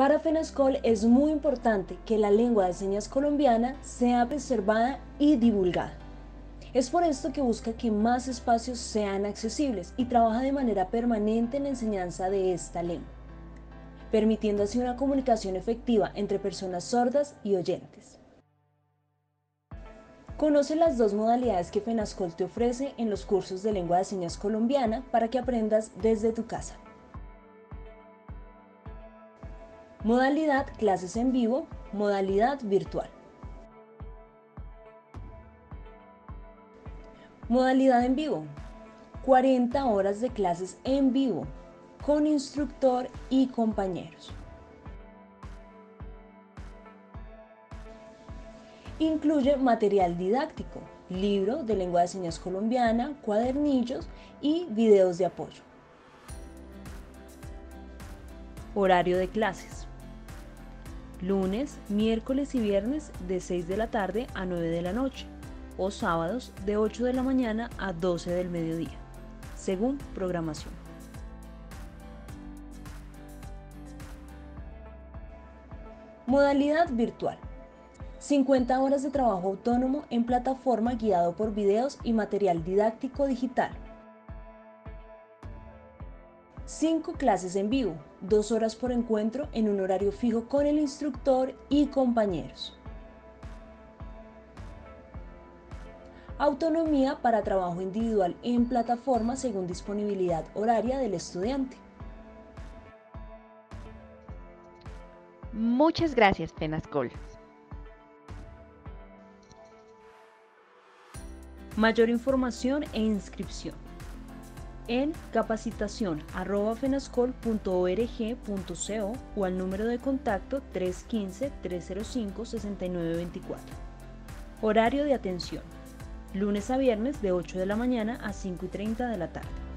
Para Fenascol es muy importante que la lengua de señas colombiana sea preservada y divulgada. Es por esto que busca que más espacios sean accesibles y trabaja de manera permanente en la enseñanza de esta lengua, permitiendo así una comunicación efectiva entre personas sordas y oyentes. Conoce las dos modalidades que Fenascol te ofrece en los cursos de lengua de señas colombiana para que aprendas desde tu casa. Modalidad clases en vivo, modalidad virtual. Modalidad en vivo, 40 horas de clases en vivo, con instructor y compañeros. Incluye material didáctico, libro de lengua de señas colombiana, cuadernillos y videos de apoyo. Horario de clases: lunes, miércoles y viernes de 6 de la tarde a 9 de la noche o sábados de 8 de la mañana a 12 del mediodía, según programación. Modalidad virtual: 50 horas de trabajo autónomo en plataforma guiado por videos y material didáctico digital. 5 clases en vivo, 2 horas por encuentro en un horario fijo con el instructor y compañeros. Autonomía para trabajo individual en plataforma según disponibilidad horaria del estudiante. Muchas gracias, Fenascol. Mayor información e inscripción en capacitacion@fenascol.org.co o al número de contacto 315-305-6924. Horario de atención: lunes a viernes de 8 de la mañana a 5:30 de la tarde.